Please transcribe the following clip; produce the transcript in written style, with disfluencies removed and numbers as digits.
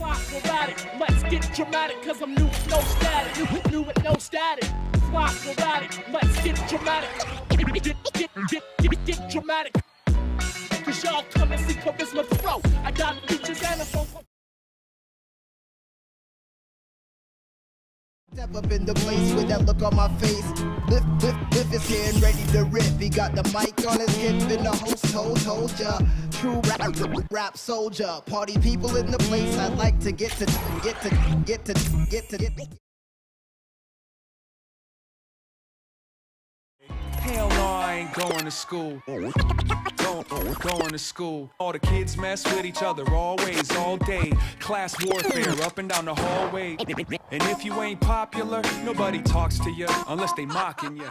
Flop erotic, let's get dramatic, cause I'm new with no static. New with no static. Flop erotic, let's get dramatic. Get dramatic. Cause y'all come and see charisma throw. I got features and a phone. Step up in the place with that look on my face. Lift his hand, ready to rip. He got the mic on his hip and the host ya. True rap soldier. Party people in the place. I'd like to get to. Hell no, I ain't going to school. Going to school. All the kids mess with each other always, all day. Class warfare up and down the hallway. And if you ain't popular, nobody talks to you unless they mocking you.